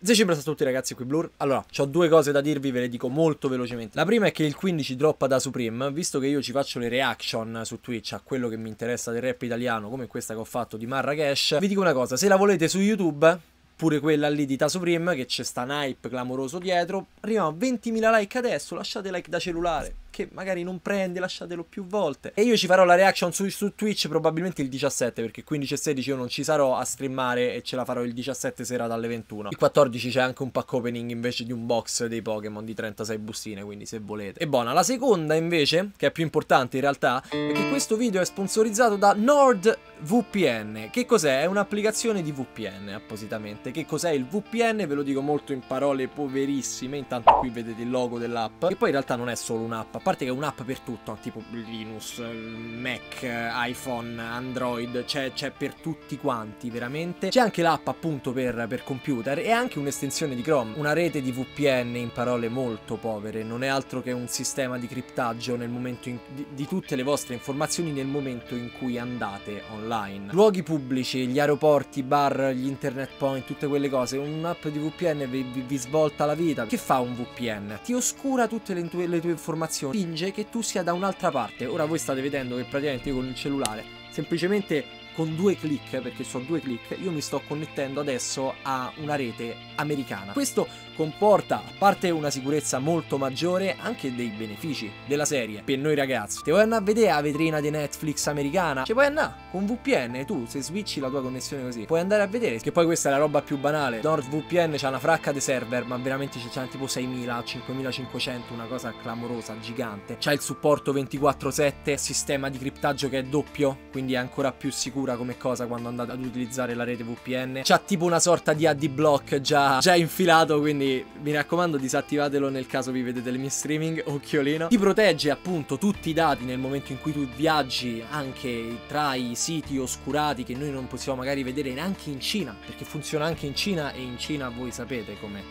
Zecibra a tutti ragazzi, qui Blur. Allora, ho due cose da dirvi, ve le dico molto velocemente. La prima è che il 15 droppa da Supreme. Visto che io ci faccio le reaction su Twitch a quello che mi interessa del rap italiano, come questa che ho fatto di Marracash, vi dico una cosa, se la volete su YouTube, pure quella lì di Ta Supreme, che c'è sta hype clamoroso dietro, arriviamo a 20.000 like adesso, lasciate like da cellulare, che magari non prende, lasciatelo più volte. E io ci farò la reaction su Twitch probabilmente il 17, perché 15 e 16 io non ci sarò a streamare e ce la farò il 17 sera dalle 21. Il 14 c'è anche un pack opening invece di un box dei Pokémon di 36 bustine, quindi se volete. E buona, la seconda invece, che è più importante in realtà, è che questo video è sponsorizzato da NordVPN. Che cos'è? È un'applicazione di VPN appositamente. Che cos'è il VPN? Ve lo dico molto in parole poverissime, intanto qui vedete il logo dell'app, che poi in realtà non è solo un'app. A parte che è un'app per tutto, tipo Linux, Mac, iPhone, Android, c'è per tutti quanti veramente. C'è anche l'app appunto per computer e anche un'estensione di Chrome. Una rete di VPN in parole molto povere, non è altro che un sistema di criptaggio nel momento di tutte le vostre informazioni nel momento in cui andate online. Luoghi pubblici, gli aeroporti, bar, gli internet point, tutte quelle cose. Un'app di VPN vi svolta la vita. Che fa un VPN? Ti oscura tutte le tue informazioni, finge che tu sia da un'altra parte. Ora voi state vedendo che praticamente io con il cellulare, semplicemente con due click, perché sono due click, io mi sto connettendo adesso a una rete americana. Questo comporta, a parte una sicurezza molto maggiore, anche dei benefici della serie per noi ragazzi. Te vuoi andare a vedere la vetrina di Netflix americana? Ci puoi andare con VPN, tu se switchi la tua connessione così puoi andare a vedere. Che poi questa è la roba più banale, NordVPN c'ha una fracca di server, ma veramente c'è tipo 6.000, 5.500, una cosa clamorosa, gigante. C'ha il supporto 24/7, sistema di criptaggio che è doppio, quindi è ancora più sicuro come cosa quando andate ad utilizzare la rete VPN. C'ha tipo una sorta di AD block già infilato, quindi mi raccomando disattivatelo nel caso vi vedete le mie streaming, occhiolino. Ti protegge appunto tutti i dati nel momento in cui tu viaggi, anche tra i siti oscurati che noi non possiamo magari vedere neanche in Cina, perché funziona anche in Cina, e in Cina voi sapete come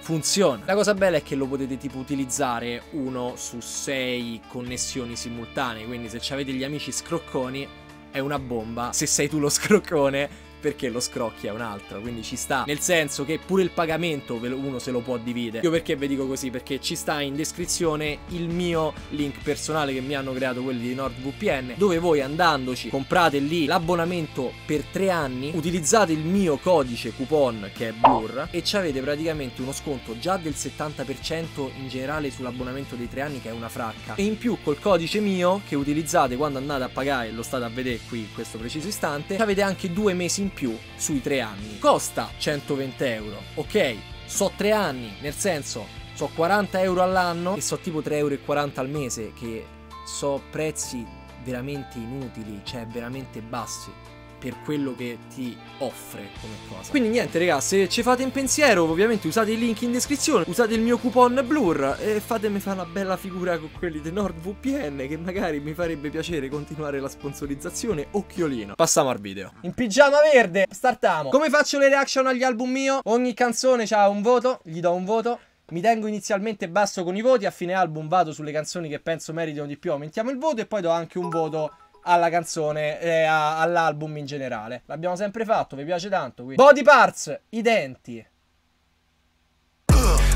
funziona. La cosa bella è che lo potete tipo utilizzare 1 su 6 connessioni simultanee, quindi se avete gli amici scrocconi è una bomba, se sei tu lo scroccone, perché lo scrocchi è un altro, quindi ci sta. Nel senso che pure il pagamento uno se lo può dividere. Io perché vi dico così? Perché ci sta in descrizione il mio link personale che mi hanno creato quelli di NordVPN, dove voi andandoci comprate lì l'abbonamento per 3 anni, utilizzate il mio codice coupon che è Blur e ci avete praticamente uno sconto già del 70% in generale sull'abbonamento dei 3 anni, che è una fracca. E in più col codice mio che utilizzate quando andate a pagare, lo state a vedere qui in questo preciso istante, avete anche 2 mesi in più sui 3 anni. Costa 120 euro, ok, so 3 anni, nel senso so 40 euro all'anno e so tipo 3,40 euro al mese, che so prezzi veramente inutili, cioè veramente bassi per quello che ti offre come cosa. Quindi niente ragazzi, se ci fate in pensiero ovviamente usate i link in descrizione, usate il mio coupon Blur e fatemi fare una bella figura con quelli di NordVPN, che magari mi farebbe piacere continuare la sponsorizzazione, occhiolino. Passiamo al video. In pigiama verde, startiamo. Come faccio le reaction agli album mio? Ogni canzone ha un voto, gli do un voto. Mi tengo inizialmente basso con i voti, a fine album vado sulle canzoni che penso meritino di più, aumentiamo il voto e poi do anche un voto alla canzone e all'album in generale. L'abbiamo sempre fatto, vi piace tanto quindi. Body parts, i denti.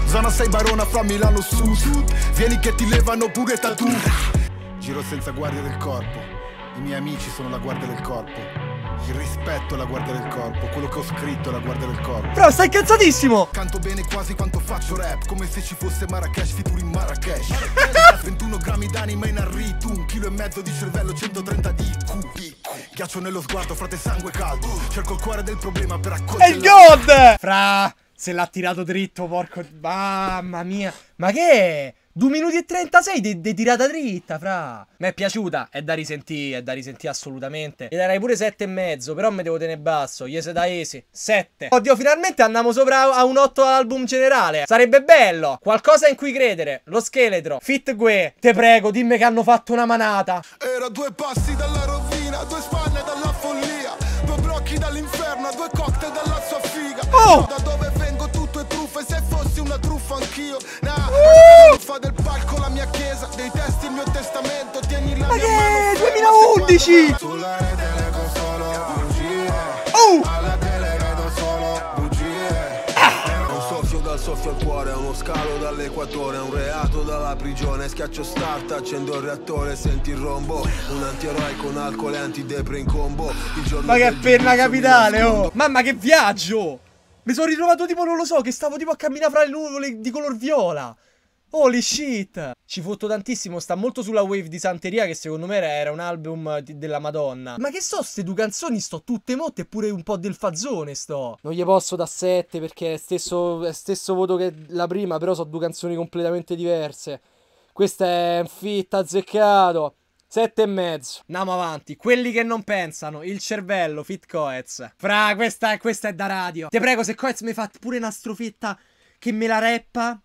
Zona 6 Barona fra Milano sud, vieni che ti levano pure statura. Giro senza guardia del corpo, i miei amici sono la guardia del corpo, il rispetto è la guardia del corpo, quello che ho scritto è la guardia del corpo. Bro, stai cazzatissimo. Canto bene quasi quanto faccio rap, come se ci fosse Marracash, figuri in Marracash. 21 grammi d'anima in arrito, 1,5 kg di cervello, 130 di cubi. Ghiaccio nello sguardo, frate, sangue caldo. Cerco il cuore del problema per accogliere. E il god! Fra, se l'ha tirato dritto, porco. Mamma mia. Ma che? 2 minuti e 36 di tirata dritta, fra. Mi è piaciuta, è da risentire assolutamente. Gli darei pure 7,5, però me devo tenere basso. Gli se da esi, 7. Oddio, finalmente andiamo sopra a un 8 album generale. Sarebbe bello. Qualcosa in cui credere. Lo scheletro. Fit Gue, te prego, dimmi che hanno fatto una manata. Era 2 passi dalla rovina, 2 spanne dalla follia, 2 brocchi dall'inferno, 2 cocktail dalla sua figa. Oh! Da dove vengo tutto è truffa, e se fossi una truffa anch'io, nah. Fa del palco la mia chiesa, dei testi il mio testamento, tieni la mia mano. 2011! Sulla rete le con solo bugie, alla tele vedo solo bugie. dal soffio al cuore, uno scalo dall'equatore, un reato dalla prigione. Schiaccio start, accendo il reattore, senti il rombo. Un antieroe con alcol e antidepre in combo. Ma che perna capitale, oh! Mamma che viaggio! Mi sono ritrovato tipo, non lo so, che stavo tipo a camminare fra le nuvole di color viola. Holy shit! Ci fotto tantissimo, sta molto sulla wave di Santeria, che secondo me era un album della Madonna. Ma che so, ste due canzoni sto tutte motte, eppure un po' del fazzone sto. Non gli posso da 7 perché è stesso voto che la prima, però sono due canzoni completamente diverse. Questa è un fit azzeccato. 7,5. Andiamo avanti. Quelli che non pensano. Il cervello, fit Coez. Fra, questa è da radio. Te prego, se Coez mi fa pure una strofetta che me la reppa,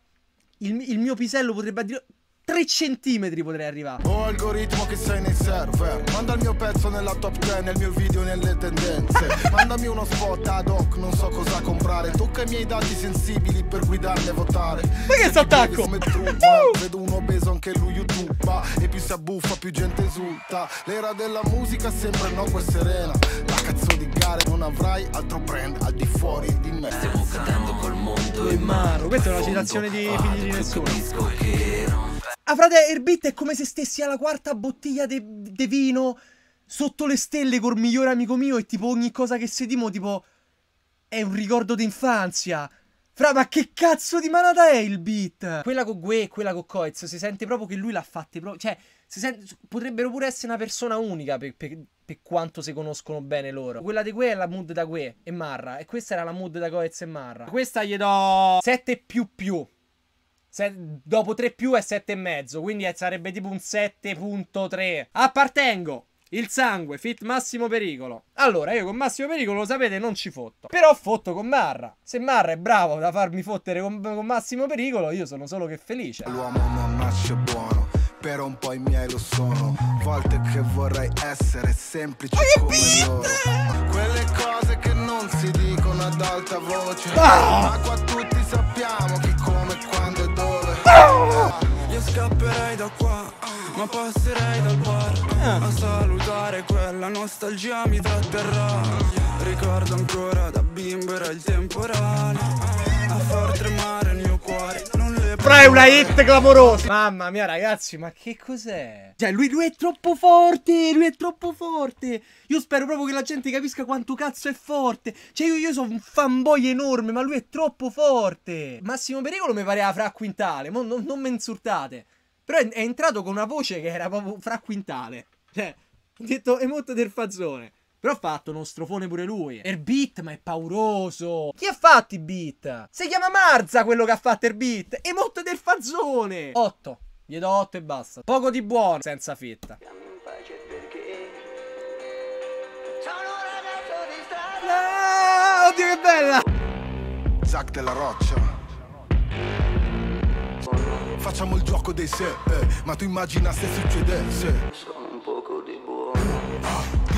il mio pisello potrebbe dire 3 centimetri potrei arrivare. Oh, algoritmo che sei nei server, manda il mio pezzo nella top 10, nel mio video, nelle tendenze. Mandami uno spot ad hoc, non so cosa comprare. Tocca i miei dati sensibili per guidarli a votare. Ma che s'attacco? Vedo un obeso anche lui YouTube. E più si abbuffa più gente esulta. L'era della musica sembra innocua e serena. La cazzo di gare, non avrai altro brand al di fuori di me. Stiamo cadendo col mondo in mano. Questa è una citazione di Figli di Nessuno. Ah frate, il beat è come se stessi alla quarta bottiglia de vino sotto le stelle col migliore amico mio, e tipo ogni cosa che sentimo tipo è un ricordo d'infanzia. Fra, ma che cazzo di manata è il beat? Quella con Gue e quella con Coez si sente proprio che lui l'ha fatta proprio, cioè si sente, potrebbero pure essere una persona unica per quanto si conoscono bene loro. Quella di Gue è la mood da Gue e Marra, e questa era la mood da Coez e Marra. Questa gli do 7++. Dopo 3+ è 7,5, quindi sarebbe tipo un 7.3. Appartengo. Il sangue, fit Massimo Pericolo. Allora, io con Massimo Pericolo, lo sapete, non ci fotto. Però fotto con Marra. Se Marra è bravo da farmi fottere con Massimo Pericolo, io sono solo che felice. L'uomo non nasce buono, però un po' i miei lo sono. Volte che vorrei essere semplice come loro. Quelle cose che non si dicono ad alta voce, ma qua tutti sappiamo che come, quando e dove. Io scapperei da qua, ma passerei dal bar a salutare quella nostalgia mi tratterrà. Ricordo ancora da bimbo era il temporale a far tremare il mio cuore. Fra, è una hit clamorosa. Mamma mia ragazzi, ma che cos'è? Cioè lui è troppo forte. Lui è troppo forte. Io spero proprio che la gente capisca quanto cazzo è forte. Cioè io sono un fanboy enorme, ma lui è troppo forte. Massimo Pericolo mi pareva Fra Quintale. Non mi insultate, però è entrato con una voce che era proprio Fra Quintale. Cioè ho detto è molto del fazzone, però ha fatto uno strofone pure lui. Il beat, ma è pauroso. Chi ha fatto i beat? Si chiama Marza quello che ha fatto il beat. E molto del fazzone. 8. Gli do 8 e basta. Poco di buono. Senza fitta. Sono un ragazzo di strada. Oddio che bella. Zac della Roccia. Facciamo il gioco dei sé, ma tu immagina se succedesse. Sono un poco di buono.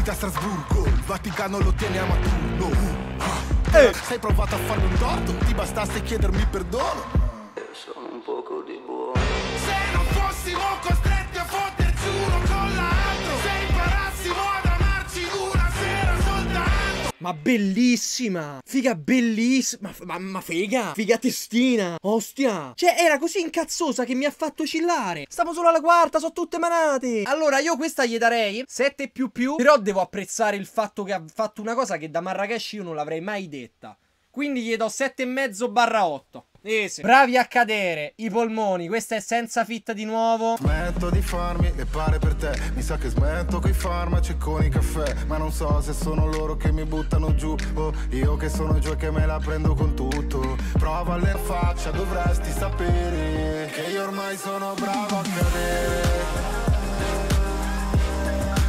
A Strasburgo, il Vaticano lo teniamo a turno. Sei provato a farmi un torto, ti bastasse chiedermi perdono. Sono un poco di buono. Se non fossimo costretti a fotterci uno con l'altro, se imparassimo ad amarci una sera soltanto. Ma bellissima, figa bellissima, ma figa, figa testina, ostia. Cioè era così incazzosa che mi ha fatto chillare. Stavo solo alla quarta, sono tutte manate. Allora io questa gli darei 7++. Però devo apprezzare il fatto che ha fatto una cosa che da Marrakesh io non l'avrei mai detta. Quindi gli do 7,5/8. Easy. Bravi a cadere, i polmoni, questa è senza fitta di nuovo. Smetto di farmi le pare per te, mi sa che smetto coi farmaci e con i caffè, ma non so se sono loro che mi buttano giù o io che sono giù e che me la prendo con tutto. Prova le faccia, dovresti sapere che io ormai sono bravo a cadere.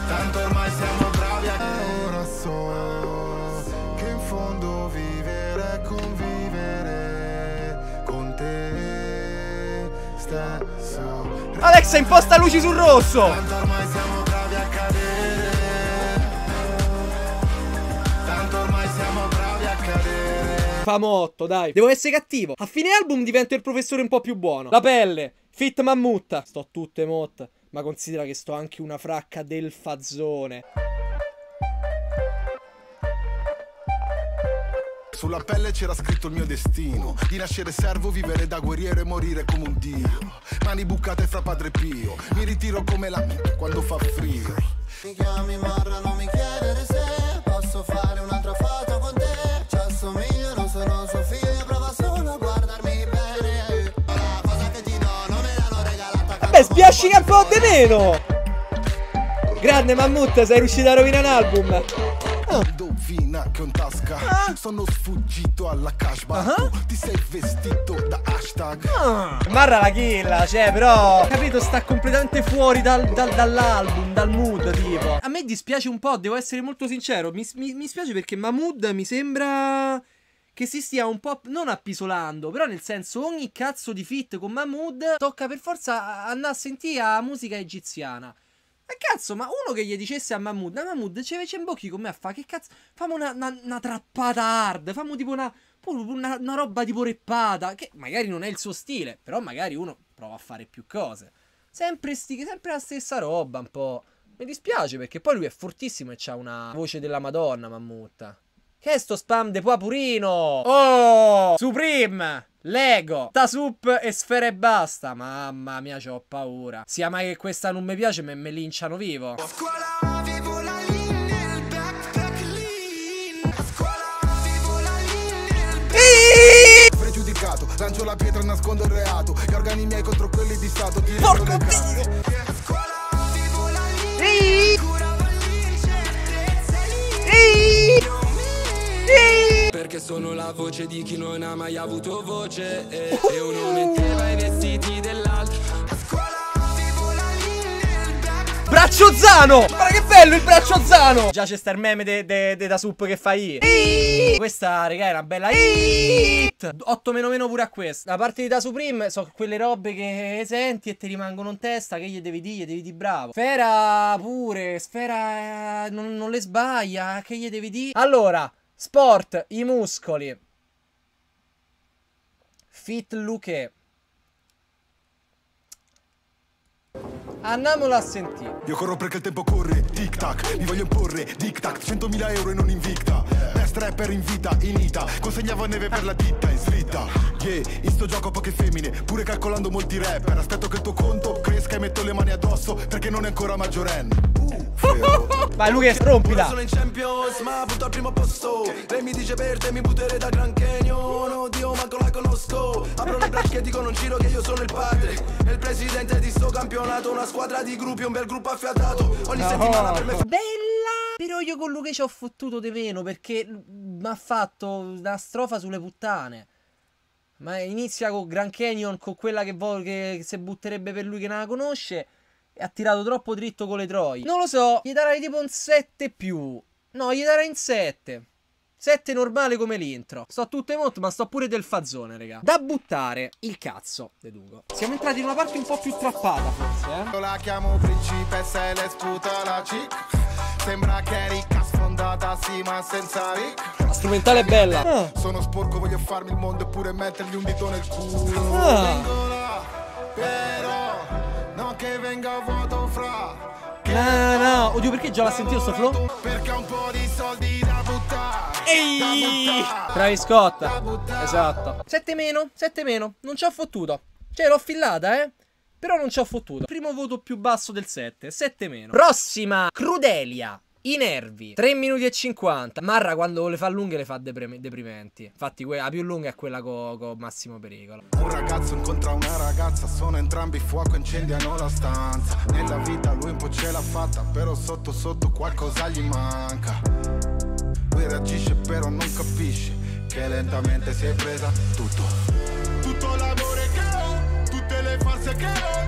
Tanto ormai siamo bravi a cadere. Ora so che in fondo vivere è convivere. Alexa, imposta luci sul rosso. Tanto ormai siamo bravi a cadere. Tanto ormai siamo bravi a cadere. Famotto, dai. Devo essere cattivo. A fine album divento il professore un po' più buono. La pelle, fit Mammutta. Sto tutte motte, ma considera che sto anche una fracca del fazzone. Sulla pelle c'era scritto il mio destino, di nascere servo, vivere da guerriero e morire come un dio. Mani bucate fra Padre Pio, mi ritiro come la mente quando fa frio. Mi chiami Marra, non mi chiedere se posso fare un'altra foto con te. Ci assomiglio, non sono suo figlio, prova solo a guardarmi bene. La cosa che ti do non me l'hanno regalata. Vabbè, spiascica un po' di meno. Grande Mammut, sei riuscito a rovinare un album. Indovina che ho in tasca, sono sfuggito alla cashback, ti sei vestito da hashtag. Marra la killa, cioè, però capito, sta completamente fuori dall'album, dal mood, tipo. A me dispiace un po', devo essere molto sincero, mi spiace perché Mahmood mi sembra che si stia un po' non appisolando, però nel senso ogni cazzo di feat con Mahmood tocca per forza andare a sentire la musica egiziana. Ma cazzo, ma uno che gli dicesse a Mahmood, c'è in bocchi con me a fa, che cazzo, fammi una trappata hard, fammi tipo una roba tipo reppata, che magari non è il suo stile, però magari uno prova a fare più cose. Sempre la stessa roba un po'. Mi dispiace perché poi lui è fortissimo e c'ha una voce della Madonna, Mahmood. Che è sto spam de qua purino? Oh! Supreme! Lego, Tasup e Sfera e basta. Mamma mia, c'ho paura. Sia mai che questa non mi piace, me linciano vivo. A scuola vivo la linea, il backpack lean. A scuola vivo la linea, il backpack. Pregiudicato, lancio la pietra e nascondo il reato. Gli organi miei contro quelli di Stato. Porco Dio! A scuola vivo la linea, curavo l'incertezza. Perché sono la voce di chi non ha mai avuto voce e uno metteva i vestiti dell'altro. A scuola vivo la linea, il backpack. Braccio Zano! Guarda che bello il braccio Zano! Già c'è sta il meme de da sup che fa i. Questa raga è una bella hit. 8 meno pure a questa. La parte di Da Supreme so quelle robe che senti e ti rimangono in testa, che gli devi dire bravo. Sfera pure, Sfera non le sbaglia, che gli devi dire. Allora Sport, i muscoli, Fit Luque. Andiamolo a sentire. Io corro perché il tempo corre, tic tac, mi voglio imporre, tic tac, 100.000 euro e non invicta. Best rapper in vita, in ita, consegnavo neve per la ditta in slitta. Yeah, in sto gioco poche femmine, pure calcolando molti rapper. Aspetto che il tuo conto cresca e metto le mani addosso perché non è ancora maggiorenne. Vai Luca, rompila. Sono in Champions, ma butto al primo posto. Lei mi dice verde, mi butterei da Gran Canyon. Oddio, manco la conosco. Apro le braccia e dico non giro che io sono il padre e il presidente di sto campionato. Una squadra di gruppi, un bel gruppo affiatato. Ogni settimana per me fa... Bella! Però io con Luca ci ho fottuto di meno perché mi ha fatto una strofa sulle puttane. Ma inizia con Gran Canyon, con quella che se butterebbe per lui che non la conosce. Ha tirato troppo dritto con le troie. Non lo so, gli darai tipo un 7 più. No, gli darai un 7. 7 normale come l'intro. Sto tutto emote, ma sto pure del fazzone, raga. Da buttare il cazzo, deduco. Siamo entrati in una parte un po' più trappata, forse. La chiamo principessa e le sputa la chic. Sembra che è ricca, sfondata, sì, ma senza ric. La strumentale è bella. Sono sporco, voglio farmi il mondo e pure mettergli un dito nel culo. Che venga vuoto fra. No, oddio, perché già l'ha sentito sto flow? Perché un po' di soldi da buttare. Ehi, Travis Scott. Esatto. 7 meno. Non ci ho fottuto. Cioè l'ho fillata, però non ci ho fottuto. Primo voto più basso del 7. 7 meno. Prossima, Crudelia. I nervi. 3 minuti e 50. Marra quando le fa lunghe le fa deprimenti. Infatti la più lunga è quella con Massimo Pericolo. Un ragazzo incontra una ragazza, sono entrambi fuoco, incendiano la stanza. Nella vita lui un po' ce l'ha fatta, però sotto sotto qualcosa gli manca. Lui reagisce però non capisce che lentamente si è presa tutto. Tutto l'amore che ho, tutte le false che ho.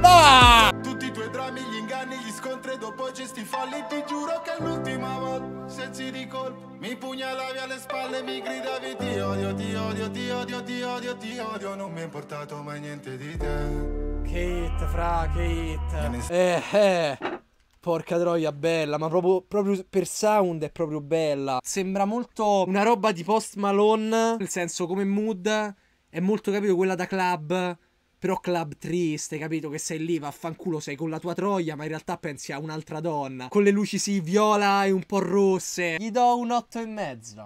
No! Tutti i tuoi drammi, gli inganni, gli scontri, dopo gesti falli. Ti giuro che l'ultima volta, senza di colpo, mi pugnalavi alle spalle e mi gridavi ti odio, ti odio, ti odio, ti odio, ti odio. Non mi è importato mai niente di te. Che hit, fra, che hit. Porca troia, bella, ma proprio per sound è proprio bella. Sembra molto una roba di Post Malone, nel senso come mood, è molto, capito, quella da club. Però club triste, capito? Che sei lì, vaffanculo, sei con la tua troia, ma in realtà pensi a un'altra donna. Con le luci sì, viola e un po' rosse. Gli do un 8,5.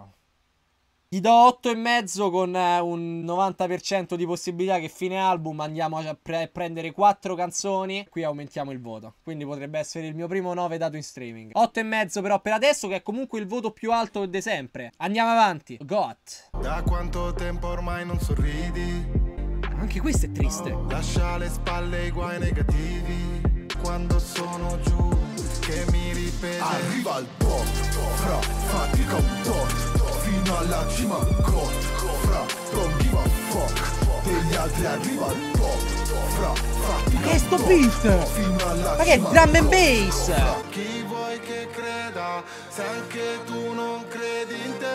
Gli do 8,5 con un 90% di possibilità che fine album andiamo a prendere 4 canzoni. Qui aumentiamo il voto, quindi potrebbe essere il mio primo 9 dato in streaming. 8,5 però per adesso, che è comunque il voto più alto di sempre. Andiamo avanti. Got. Da quanto tempo ormai non sorridi? Anche questo è triste. Lascia alle spalle i guai negativi. Quando sono giù che mi ripete. Arriva al top, fra fatica un tot. Fino alla cima, fra rompiva fuck, degli altri arriva al top, fra fatica. Ma che è sto beat? Ma che è drum and bass? Chi vuoi che creda, se anche tu non credi in te.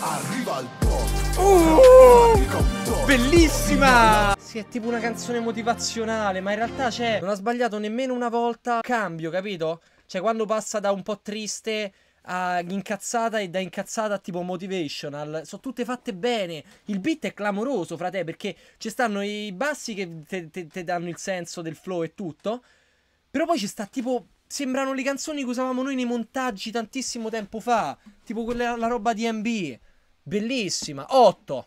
Arriva al top. Bellissima! Sì, è tipo una canzone motivazionale, ma in realtà c'è, non ha sbagliato nemmeno una volta. Cambio, capito? Cioè quando passa da un po' triste a incazzata e da incazzata a tipo motivational, sono tutte fatte bene. Il beat è clamoroso, frate, perché ci stanno i bassi che te danno il senso del flow e tutto, però poi ci sta tipo, sembrano le canzoni che usavamo noi nei montaggi tantissimo tempo fa, tipo quella, la roba di MB. Bellissima. 8.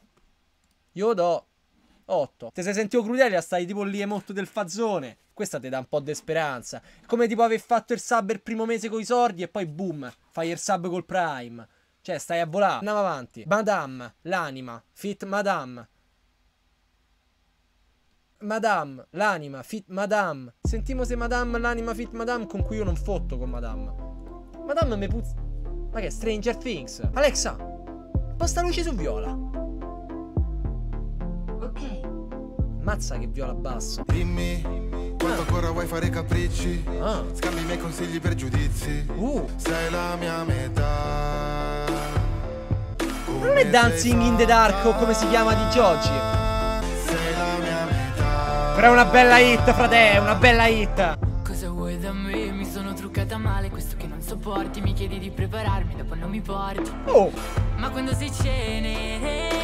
Io do 8. Te sei sentito Crudele, stai tipo lì emotto del fazzone. Questa ti dà un po' di speranza. Come tipo aver fatto il sub il primo mese con i sordi e poi boom, fai il sub col prime. Cioè stai a volare. Andiamo avanti. Madame, l'anima, fit madame. Madame, l'anima, fit madame. Sentimo se madame, l'anima, fit madame, con cui io non fotto con madame. Madame mi puzza. Ma che è Stranger Things? Alexa, posta luce su viola. Mazza che viola basso. Dimmi quanto ancora vuoi fare capricci. Scambi i miei consigli per giudizi. Sei la mia metà. Come non è Dancing in the Dark o come si chiama di Giorgi. Sei la mia metà. Però è una bella hit, frate, è una bella hit. Cosa vuoi da me? Mi sono truccata male, questo che non sopporti. Mi chiedi di prepararmi, dopo non mi porti. Ma quando si cene.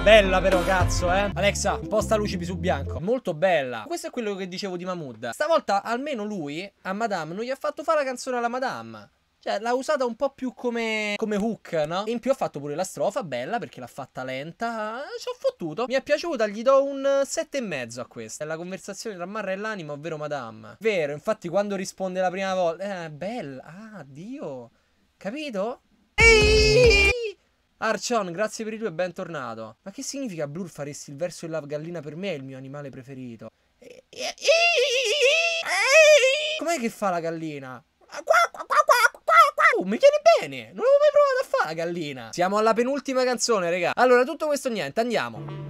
Bella però, cazzo, eh. Alexa, imposta luci su bianco. Molto bella. Questo è quello che dicevo di Mahmood. Stavolta almeno lui a Madame non gli ha fatto fare la canzone alla Madame. Cioè l'ha usata un po' più come hook, no? E in più ha fatto pure la strofa, bella, perché l'ha fatta lenta. Ci ho fottuto. Mi è piaciuta, gli do un 7,5 a questa. È la conversazione tra Marra e l'anima, ovvero Madame. Vero, infatti quando risponde la prima volta, bella, Dio. Capito? Ehi! Arcion, grazie per il tuo e bentornato. Ma che significa Blur faresti il verso della gallina per me è il mio animale preferito? Com'è che fa la gallina? Mi tieni bene, non l'avevo mai provato a fare la gallina. Siamo alla penultima canzone, raga. Allora, tutto questo niente, andiamo.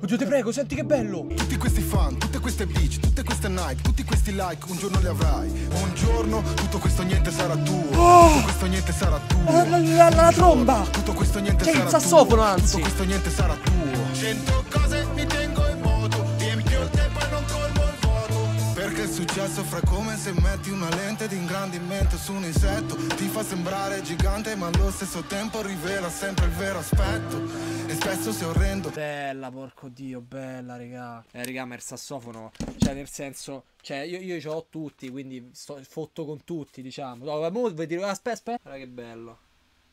Oddio, ti prego, senti che bello. Tutti questi fan, tutte queste bitch, tutte queste Nike, tutti questi like, un giorno li avrai. Un giorno tutto questo niente sarà tuo. Tutto questo niente sarà tuo. La tromba. Tutto questo niente sarà tuo. C'è il sassofono, anzi. Tutto questo niente sarà tuo. 100 cose mi tengo in moto, riempio il tempo e non colmo il vuoto. Perché il successo fra come se metti una lente di ingrandimento su un insetto. Ti fa sembrare gigante ma allo stesso tempo rivela sempre il vero aspetto. E spesso sei orrendo. Bella, porco dio, bella, raga. Raga, ma il sassofono, cioè nel senso, cioè io ce l'ho tutti, quindi fotto con tutti, diciamo. No, mo vedi, aspetta. Guarda che bello.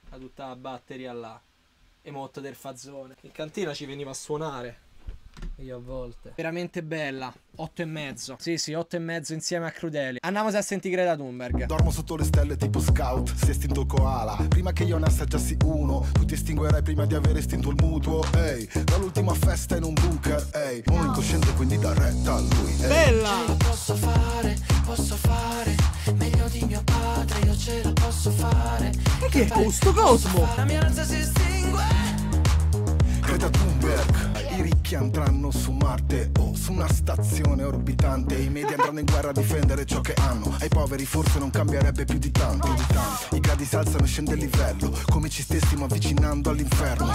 Ha tutta la batteria là. E motta del fazzone. In cantina ci veniva a suonare. Io a volte. Veramente bella. 8,5. Sì, 8,5 insieme a Crudeli. Andiamo a sentire Greta Thunberg. Dormo sotto le stelle tipo scout. Si è estinto il koala. Prima che io ne assaggiassi uno, tu ti estinguerai prima di aver estinto il mutuo. Ehi, dall'ultima festa in un bunker. Ehi, un incosciente quindi dà retta a lui. Ehi. Bella! Ce la posso fare, meglio di mio padre. Io ce la posso fare. E che è sto cosmo? La mia razza si estingue. Greta Thunberg, i ricchi andranno su Marte o su una stazione orbitante. I media andranno in guerra a difendere ciò che hanno. Ai poveri forse non cambierebbe più di tanto. I gradi si alzano e scende il livello, come ci stessimo avvicinando all'inferno.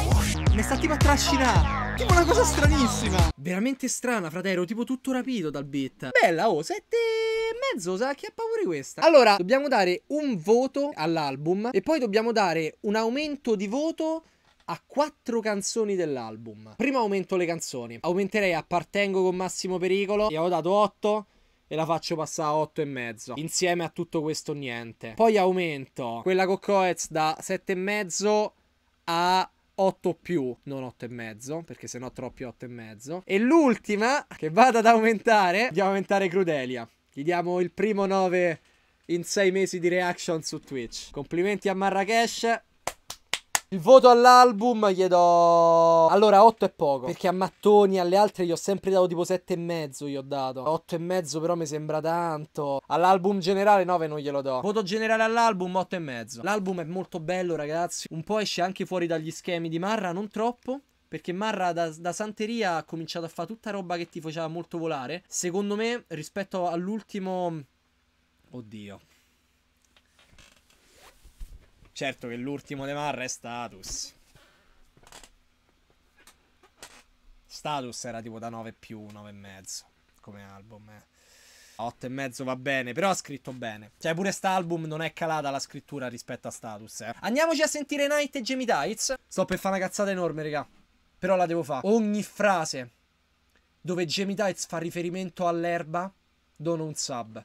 Mi sta tipo a trascinare, tipo una cosa stranissima. Veramente strana, frate, ero tipo tutto rapito dal beat. Bella, 7,5, sa che ha paura questa. Allora, dobbiamo dare un voto all'album e poi dobbiamo dare un aumento di voto a 4 canzoni dell'album. Prima aumento le canzoni. Aumenterei Appartengo con Massimo Pericolo. Gli avevo dato 8. e la faccio passare a 8,5 insieme a tutto questo niente. Poi aumento quella con Coez da 7,5 a 8 più, non 8,5 perché sennò troppi 8,5. E l'ultima che vado ad aumentare, andiamo ad aumentare Crudelia. Gli diamo il primo 9 in 6 mesi di reaction su Twitch. Complimenti a Marrakesh. Il voto all'album gli do... Allora 8 è poco, perché a Mattoni, alle altre gli ho sempre dato tipo 7,5 gli ho dato. 8,5 però mi sembra tanto. All'album generale 9 non glielo do. Voto generale all'album 8,5. L'album è molto bello, ragazzi. Un po' esce anche fuori dagli schemi di Marra, non troppo, perché Marra da Santeria ha cominciato a fare tutta roba che ti faceva molto volare. Secondo me, rispetto all'ultimo... Oddio. Certo che l'ultimo de Marra è Status. Status era tipo da 9 più, 9,5 come album. A 8,5 va bene, però ha scritto bene. Cioè pure st'album non è calata la scrittura rispetto a Status. Andiamoci a sentire Night e Jamie Tights. Sto per fare una cazzata enorme, raga, però la devo fare. Ogni frase dove Jamie Tights fa riferimento all'erba, dono un sub.